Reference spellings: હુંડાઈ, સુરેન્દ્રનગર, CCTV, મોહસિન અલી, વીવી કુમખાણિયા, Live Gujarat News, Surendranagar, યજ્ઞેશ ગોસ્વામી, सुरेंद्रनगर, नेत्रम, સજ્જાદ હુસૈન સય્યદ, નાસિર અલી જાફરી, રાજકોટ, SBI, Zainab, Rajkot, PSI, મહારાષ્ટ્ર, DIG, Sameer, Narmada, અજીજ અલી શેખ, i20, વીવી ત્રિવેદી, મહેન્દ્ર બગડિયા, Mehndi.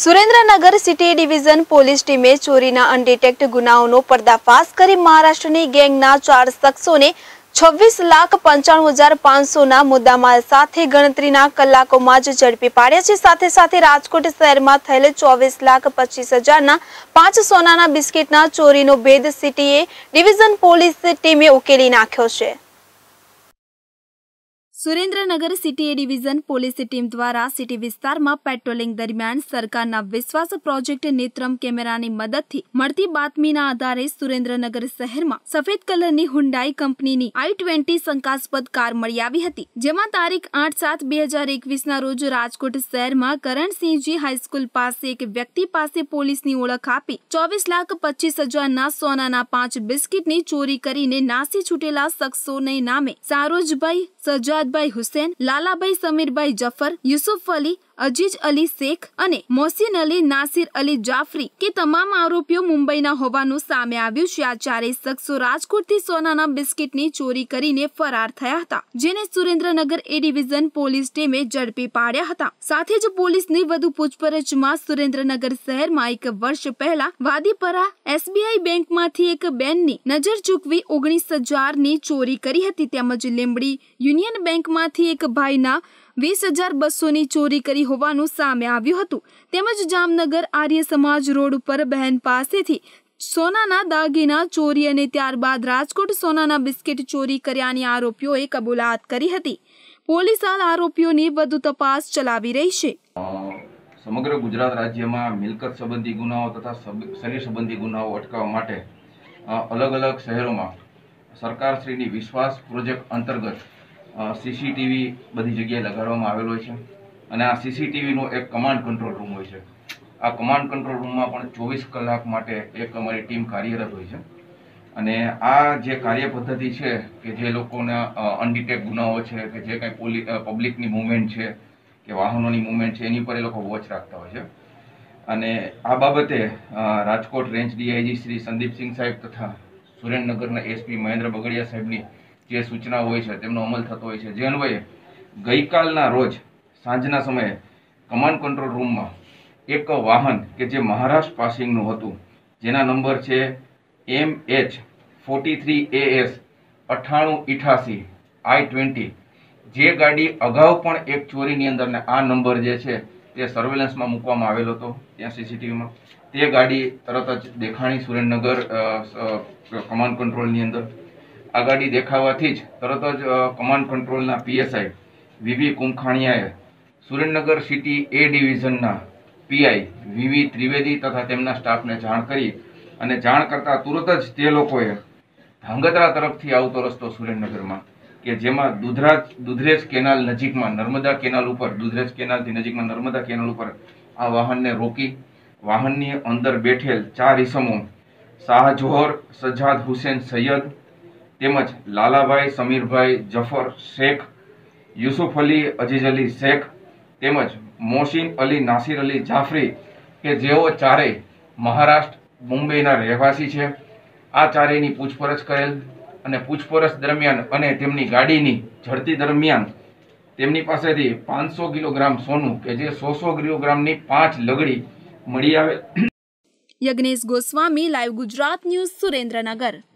सुरेंद्रनगर city division police टीमे चोरीना undetect गुनाओनो पर्दाफाश करी महाराष्ट्रनी गैंगना 4 शख्सोने 26,95,500 ना मुद्दामाल साथे गणतरीना कलाकोमां ज झड़पी पाड्या छे। साथे साथे राजकोट शहेरमां थयेल 24,25,000 ना 5 सोनाना बिस्किटना चोरीनो भेद सीटीए डिविजन पोलीस टीमे उकेली नाख्यो छे। सुरेंद्रनगर CTA division police team द्वारा सीटी विस्तारमां पेट्रोलिंग दरमियान सरकारना विश्वास प्रोजेक्ट नेत्रम केमेरानी मददथी मळती बातमीना आधारे सुरेंद्रनगर शहेरमां सफेद कलरनी हुंडाई कंपनीनी i20 शंकास्पद कार मळी आवी हती, जेमां तारीख 8/7/2021 ना रोज राजकोट शहेरमां करणसिंहजी हाईस्कूल पासे एक व्यक्ति पासे पोलीसनी ओळख आपी 24,25,000 ना सोनाना 5 बिस्किटनी चोरी करीने नासी छूटेला शख्सोने नामे सरोजभाई, सज्जाद भाई हुसैन, लाला भाई, समीर भाई, जफर, यूसुफ अली, अजीज अली शेख अने मोहसिन अली, नासिर अली जाफरी के तमाम आरोपीओ मुंबईना होवानुं सामे आव्युं छे। आ चारेय शख्सो राजकोटथी सोनाना बिस्किटनी चोरी करीने फरार थया हता, जेने सुरेंद्रनगर ए डिविजन पोलीस टीमे झडपी पाड्या हता। साथे ज पोलीसनी वधु पूछपरछमां सुरेंद्रनगर शहेरमां एक वर्ष पहेला वादीपरा SBI बेंकमांथी एक बेननी नजर चूकवी 19,000 नी चोरी करी हती, તેમજ લીંબડી યુનિયન બેંકમાંથી एक ભાઈના 20,200 ની ચોરી કરી હોવાનું સામે આવ્યું હતું, તેમજ જામનગર આર્ય સમાજ રોડ ઉપર બહેન પાસેથી સોનાના દાગીના ચોરી અને ત્યારબાદ રાજકોટ સોનાના બિસ્કિટ ચોરી કર્યાની આરોપીઓએ કબૂલાત કરી હતી। પોલીસ હાલ આરોપીઓની વધુ તપાસ ચલાવી રહી છે। સમગ્ર ગુજરાત રાજ્યમાં મિલકત સંબંધી ગુનાઓ તથા શરીર સંબંધી ગુનાઓ અટકાવવા માટે અલગ અલગ શહેરોમાં સરકારશ્રીની વિશ્વાસ પ્રોજેક્ટ અંતર્ગત સીસીટીવી બધી જગ્યાએ લગાડવામાં આવેલો છે અને આ સીસીટીવીનો એક કમાન્ડ કંટ્રોલ રૂમ હોય છે। આ કમાન્ડ કંટ્રોલ રૂમમાં પણ 24 કલાક માટે એક અમારી ટીમ કાર્યરત હોય છે અને આ જે કાર્ય પદ્ધતિ છે કે જે લોકોના અનડિટેક્ટ ગુનાઓ છે કે જે કંઈ પબ્લિકની મૂવમેન્ટ છે કે વાહનોની મૂવમેન્ટ છે એની પર એ લોકો વોચ રાખતા હોય છે અને આ બાબતે રાજકોટ રેન્જ ડીઆઈજી શ્રી સંદીપસિંહ સાહેબ તથા સુરેન્દ્રનગરના એસપી મહેન્દ્ર બગડિયા સાહેબની જે સૂચના હોય છે તેમનો અમલ થતો હોય છે, જે અન્વયે ગઈકાલના રોજ સાંજના સમયે કમાન્ડ કંટ્રોલ રૂમમાં એક વાહન કે જે મહારાષ્ટ્ર પાસિંગનું હતું જેના નંબર છે MH43AS 9888 i20, જે ગાડી અગાઉ પણ એક ચોરીની અંદર ને આ નંબર જે છે તે સર્વેલન્સમાં મૂકવામાં આવેલો હતો, ત્યાં સીસીટીવીમાં તે ગાડી તરત જ દેખાણી સુરેન્દ્રનગર કમાન્ડ કંટ્રોલની અંદર। आ गाड़ी देखावाथी ज तरत ज कमांड कंट्रोलना पीएसआई वीवी कुमखाणियाए सुरेन्द्रनगर सीटी ए डिविजनना पीआई वीवी त्रिवेदी तथा तेमना स्टाफने जाण करी अने जाण करता तुरत ज ते लोकोए धांगधरा तरफथी आवतो रस्तो सुरेन्द्रनगरमां के जेमां दुधरेज केनाल नजीकमां नर्मदा केनाल उपर दुधरेज केनालथी नजीकमां नर्मदा केनाल उपर आ वाहनने रोकी वाहननी अंदर बेठेल 4 ईसमो शाहजोहर, सज्जाद हुसैन सय्यद તેમજ લાલાભાઈ, સમીરભાઈ, જફર શેખ, યુસુફ અલી, અજીજ અલી શેખ તેમજ મોહસિન અલી, નાસિર અલી જાફરી કે જેઓ ચારેય મહારાષ્ટ્ર મુંબઈના રહેવાસી છે। આ ચારેયની પૂછપરછ કરેલ અને પૂછપરછ દરમિયાન અને તેમની ગાડીની ઝડપી દરમિયાન તેમની પાસેથી 500 કિલોગ્રામ સોનું કે જે 100 કિલોગ્રામની 5 લગડી મળી આવે। યજ્ઞેશ ગોસ્વામી, live Gujarat news, સુરેન્દ્રનગર।